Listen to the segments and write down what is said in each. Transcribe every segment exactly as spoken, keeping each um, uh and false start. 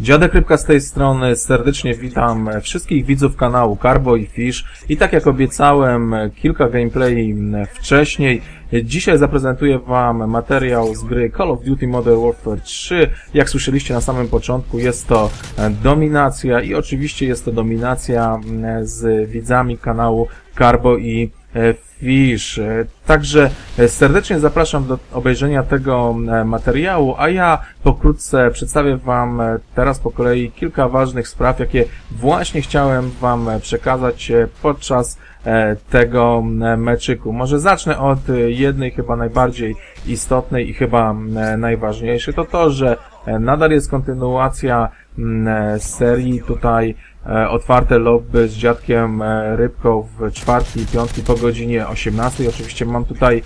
Dziadek Rybka z tej strony, serdecznie witam wszystkich widzów kanału Carbo i Fish i tak jak obiecałem kilka gameplay wcześniej, dzisiaj zaprezentuję Wam materiał z gry Call of Duty Modern Warfare trzy. Jak słyszeliście na samym początku, jest to dominacja i oczywiście jest to dominacja z widzami kanału Carbo i Fish. Także serdecznie zapraszam do obejrzenia tego materiału, a ja pokrótce przedstawię Wam teraz po kolei kilka ważnych spraw, jakie właśnie chciałem Wam przekazać podczas tego meczyku. Może zacznę od jednej chyba najbardziej istotnej i chyba najważniejszej. To to, że nadal jest kontynuacja serii tutaj otwarte lobby z Dziadkiem Rybką w czwartki i piątki po godzinie osiemnastej. Oczywiście mam tutaj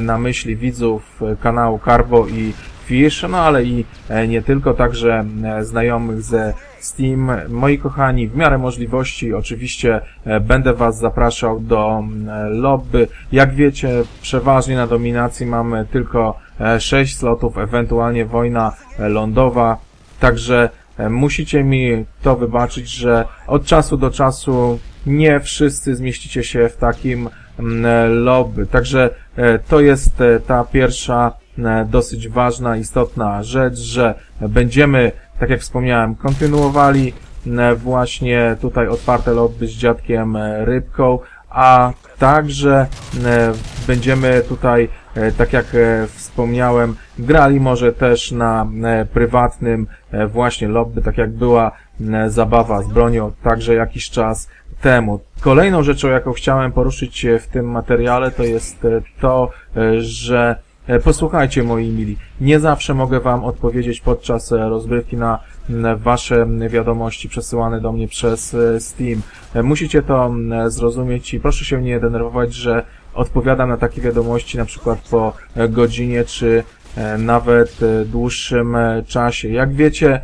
na myśli widzów kanału Carbo i Fish, no ale i nie tylko, także znajomych ze Steam. Moi kochani, w miarę możliwości oczywiście będę Was zapraszał do lobby. Jak wiecie, przeważnie na dominacji mamy tylko sześć slotów, ewentualnie wojna lądowa, także musicie mi to wybaczyć, że od czasu do czasu nie wszyscy zmieścicie się w takim lobby. Także to jest ta pierwsza dosyć ważna, istotna rzecz, że będziemy, tak jak wspomniałem, kontynuowali właśnie tutaj otwarte lobby z Dziadkiem Rybką, a także będziemy tutaj, tak jak wspomniałem, grali może też na prywatnym właśnie lobby, tak jak była zabawa z bronią także jakiś czas temu. Kolejną rzeczą, jaką chciałem poruszyć w tym materiale, to jest to, że posłuchajcie, moi mili, nie zawsze mogę Wam odpowiedzieć podczas rozgrywki na Wasze wiadomości przesyłane do mnie przez Steam. Musicie to zrozumieć i proszę się nie denerwować, że odpowiadam na takie wiadomości na przykład po godzinie czy nawet dłuższym czasie. Jak wiecie,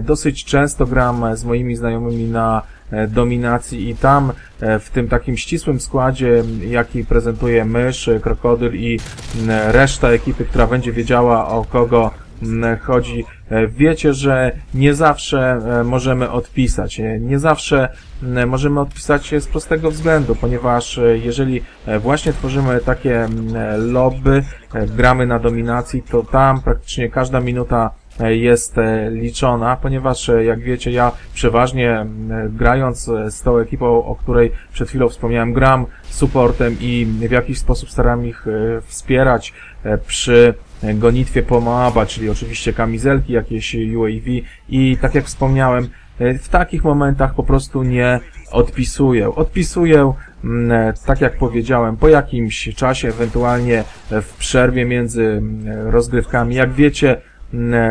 dosyć często gram z moimi znajomymi na dominacji i tam w tym takim ścisłym składzie, jaki prezentuje Mysz, Krokodyl i reszta ekipy, która będzie wiedziała, o kogo chodzi, wiecie, że nie zawsze możemy odpisać. Nie zawsze możemy odpisać z prostego względu, ponieważ jeżeli właśnie tworzymy takie lobby, gramy na dominacji, to tam praktycznie każda minuta jest liczona, ponieważ jak wiecie, ja przeważnie grając z tą ekipą, o której przed chwilą wspomniałem, gram supportem i w jakiś sposób staram ich wspierać przy gonitwie po Moaba, czyli oczywiście kamizelki, jakieś U A V i tak jak wspomniałem, w takich momentach po prostu nie odpisuję. Odpisuję, tak jak powiedziałem, po jakimś czasie, ewentualnie w przerwie między rozgrywkami. Jak wiecie,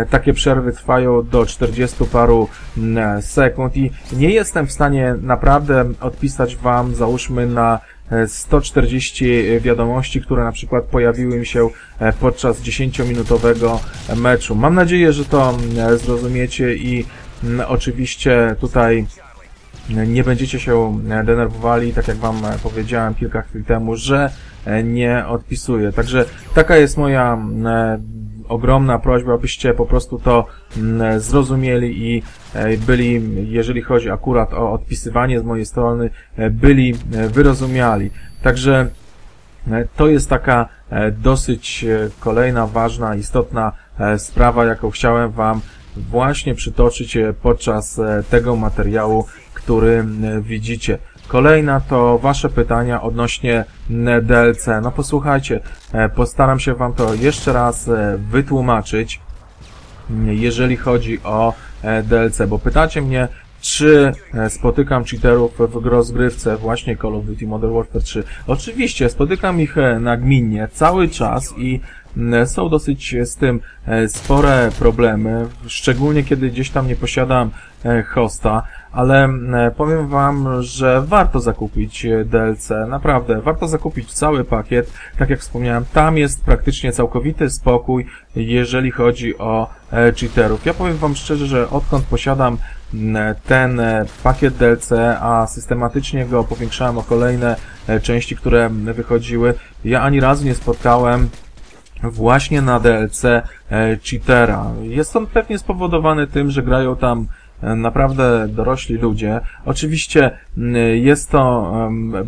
takie przerwy trwają do czterdziestu paru sekund i nie jestem w stanie naprawdę odpisać Wam, załóżmy, na sto czterdzieści wiadomości, które na przykład pojawiły mi się podczas dziesięciominutowego meczu. Mam nadzieję, że to zrozumiecie i oczywiście tutaj nie będziecie się denerwowali, tak jak Wam powiedziałem kilka chwil temu, że nie odpisuję. Także taka jest moja ogromna prośba, abyście po prostu to zrozumieli i byli, jeżeli chodzi akurat o odpisywanie z mojej strony, byli wyrozumiali. Także to jest taka dosyć kolejna ważna, istotna sprawa, jaką chciałem Wam właśnie przytoczyć podczas tego materiału, który widzicie. Kolejna to Wasze pytania odnośnie D L C. No posłuchajcie, postaram się Wam to jeszcze raz wytłumaczyć, jeżeli chodzi o D L C, bo pytacie mnie, czy spotykam cheaterów w rozgrywce właśnie Call of Duty Modern Warfare trzy. Oczywiście, spotykam ich nagminnie cały czas i są dosyć z tym spore problemy, szczególnie kiedy gdzieś tam nie posiadam hosta, ale powiem Wam, że warto zakupić D L C, naprawdę, warto zakupić cały pakiet, tak jak wspomniałem, tam jest praktycznie całkowity spokój, jeżeli chodzi o cheaterów. Ja powiem Wam szczerze, że odkąd posiadam ten pakiet D L C, a systematycznie go powiększałem o kolejne części, które wychodziły, ja ani razu nie spotkałem właśnie na D L C Cheatera. Jest on pewnie spowodowany tym, że grają tam naprawdę dorośli ludzie. Oczywiście jest to,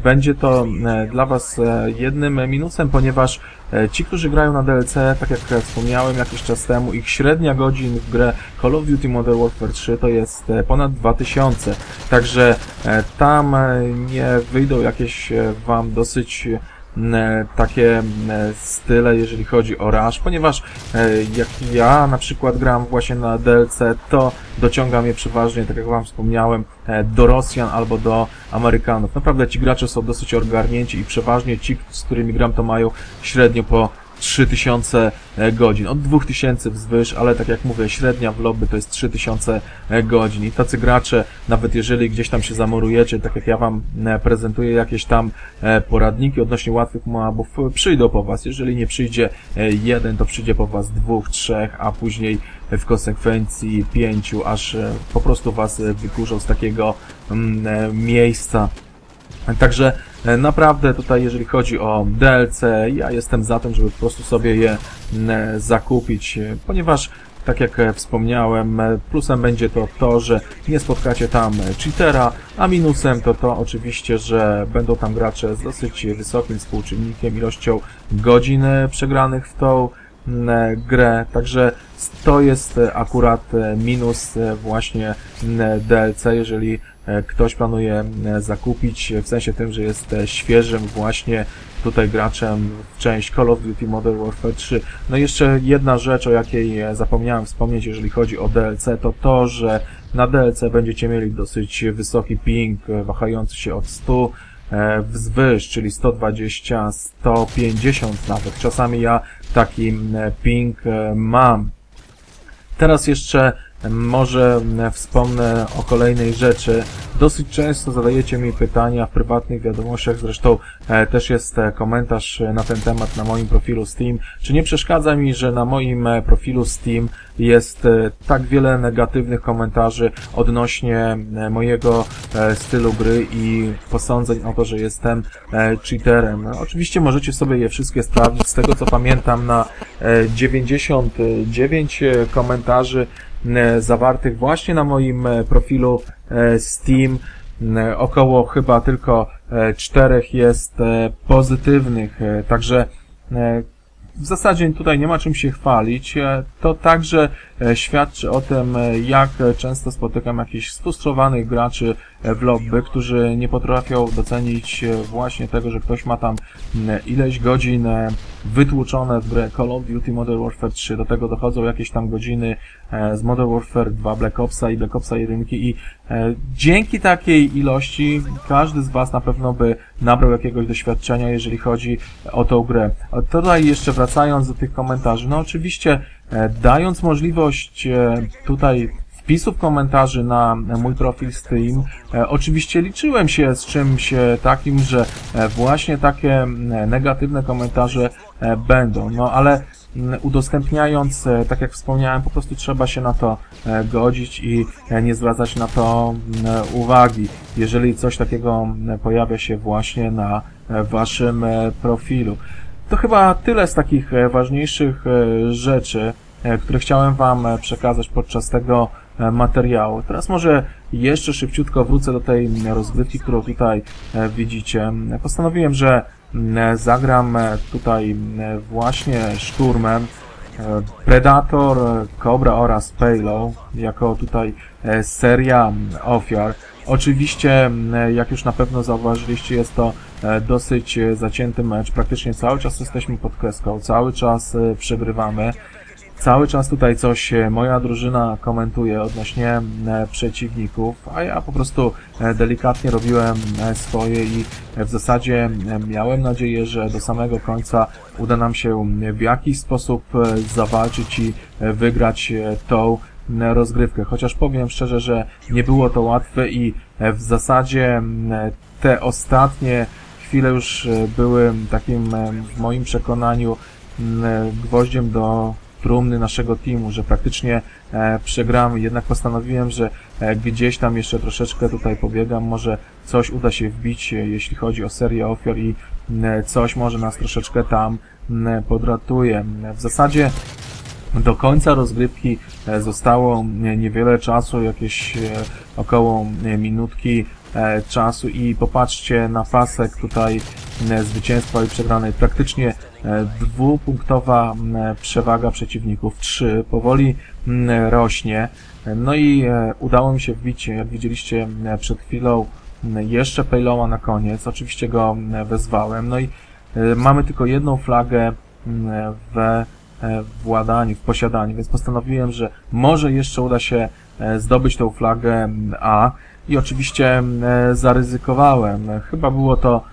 będzie to dla Was jednym minusem, ponieważ ci, którzy grają na D L C, tak jak wspomniałem jakiś czas temu, ich średnia godzin w grę Call of Duty Modern Warfare trzy to jest ponad dwa tysiące. Także tam nie wyjdą jakieś Wam dosyć takie style, jeżeli chodzi o rush, ponieważ jak ja na przykład gram właśnie na D L C, to dociągam je przeważnie, tak jak Wam wspomniałem, do Rosjan albo do Amerykanów. Naprawdę ci gracze są dosyć ogarnięci i przeważnie ci, z którymi gram, to mają średnio po trzy tysiące godzin, od dwóch tysięcy wzwyż, ale tak jak mówię, średnia w lobby to jest trzy tysiące godzin i tacy gracze, nawet jeżeli gdzieś tam się zamorujecie, tak jak ja Wam prezentuję jakieś tam poradniki odnośnie łatwych moabów, przyjdą po Was. Jeżeli nie przyjdzie jeden, to przyjdzie po Was dwóch, trzech, a później w konsekwencji pięciu, aż po prostu Was wykurzą z takiego miejsca. Także naprawdę tutaj, jeżeli chodzi o D L C, ja jestem za tym, żeby po prostu sobie je zakupić, ponieważ, tak jak wspomniałem, plusem będzie to to, że nie spotkacie tam cheatera, a minusem to to oczywiście, że będą tam gracze z dosyć wysokim współczynnikiem, ilością godzin przegranych w tą grę, także to jest akurat minus właśnie D L C, jeżeli ktoś planuje zakupić, w sensie tym, że jest świeżym właśnie tutaj graczem w część Call of Duty Modern Warfare trzy. No i jeszcze jedna rzecz, o jakiej zapomniałem wspomnieć, jeżeli chodzi o D L C, to to, że na D L C będziecie mieli dosyć wysoki ping, wahający się od stu wzwyż, czyli sto dwadzieścia, sto pięćdziesiąt nawet. Czasami ja taki ping mam. Teraz jeszcze może wspomnę o kolejnej rzeczy. Dosyć często zadajecie mi pytania w prywatnych wiadomościach, zresztą też jest komentarz na ten temat na moim profilu Steam. Czy nie przeszkadza mi, że na moim profilu Steam jest tak wiele negatywnych komentarzy odnośnie mojego stylu gry i posądzeń o to, że jestem cheaterem? Oczywiście możecie sobie je wszystkie sprawdzić. Z tego co pamiętam, na dziewięćdziesiąt dziewięć komentarzy zawartych właśnie na moim profilu Steam, około chyba tylko czterech jest pozytywnych, także w zasadzie tutaj nie ma czym się chwalić. To także świadczy o tym, jak często spotykam jakichś sfrustrowanych graczy w lobby, którzy nie potrafią docenić właśnie tego, że ktoś ma tam ileś godzin wytłuczone w grę Call of Duty Modern Warfare trzy. Do tego dochodzą jakieś tam godziny z Modern Warfare dwa, Black Opsa i Black Opsa jeden i dzięki takiej ilości każdy z Was na pewno by nabrał jakiegoś doświadczenia, jeżeli chodzi o tą grę. Tutaj jeszcze wracając do tych komentarzy, no oczywiście dając możliwość tutaj wpisów komentarzy na mój profil Steam, oczywiście liczyłem się z czymś takim, że właśnie takie negatywne komentarze będą, no ale udostępniając, tak jak wspomniałem, po prostu trzeba się na to godzić i nie zwracać na to uwagi, jeżeli coś takiego pojawia się właśnie na Waszym profilu. To chyba tyle z takich ważniejszych rzeczy, które chciałem Wam przekazać podczas tego materiału. Teraz może jeszcze szybciutko wrócę do tej rozgrywki, którą tutaj widzicie. Postanowiłem, że zagram tutaj właśnie szturmem Predator, Cobra oraz Paylo jako tutaj seria ofiar. Oczywiście, jak już na pewno zauważyliście, jest to dosyć zacięty mecz. Praktycznie cały czas jesteśmy pod kreską, cały czas przegrywamy. Cały czas tutaj coś moja drużyna komentuje odnośnie przeciwników, a ja po prostu delikatnie robiłem swoje i w zasadzie miałem nadzieję, że do samego końca uda nam się w jakiś sposób zawalczyć i wygrać tą rozgrywkę. Chociaż powiem szczerze, że nie było to łatwe i w zasadzie te ostatnie chwile już były takim w moim przekonaniu gwoździem do trumny naszego teamu, że praktycznie e, przegramy. Jednak postanowiłem, że e, gdzieś tam jeszcze troszeczkę tutaj pobiegam, może coś uda się wbić, e, jeśli chodzi o serię ofiar i e, coś może nas troszeczkę tam e, podratuje. W zasadzie do końca rozgrywki zostało niewiele czasu, jakieś około minutki czasu i popatrzcie na pasek tutaj zwycięstwa i przegranej. Praktycznie dwupunktowa przewaga przeciwników, trzy, powoli rośnie. No i udało mi się wbić, jak widzieliście przed chwilą, jeszcze Payloa na koniec. Oczywiście go wezwałem. No i mamy tylko jedną flagę w władaniu, w posiadaniu, więc postanowiłem, że może jeszcze uda się zdobyć tą flagę A i oczywiście zaryzykowałem. Chyba było to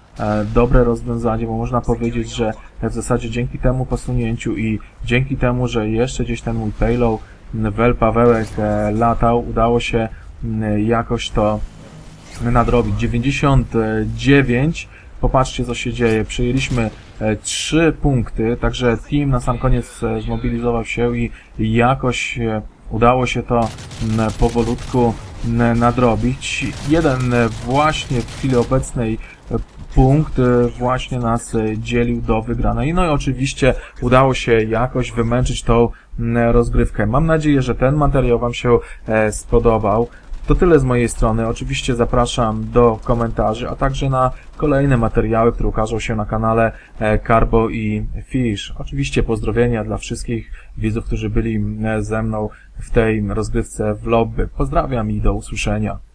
dobre rozwiązanie, bo można powiedzieć, że w zasadzie dzięki temu posunięciu i dzięki temu, że jeszcze gdzieś ten mój Paylo, Wel Pawełek latał, udało się jakoś to nadrobić. dziewięćdziesiąt dziewięć. Popatrzcie, co się dzieje. Przyjęliśmy trzy punkty, także team na sam koniec zmobilizował się i jakoś udało się to powolutku nadrobić. Jeden właśnie w chwili obecnej punkt właśnie nas dzielił do wygranej. No i oczywiście udało się jakoś wymęczyć tą rozgrywkę. Mam nadzieję, że ten materiał Wam się spodobał. To tyle z mojej strony. Oczywiście zapraszam do komentarzy, a także na kolejne materiały, które ukażą się na kanale Carbo i Fish. Oczywiście pozdrowienia dla wszystkich widzów, którzy byli ze mną w tej rozgrywce w lobby. Pozdrawiam i do usłyszenia.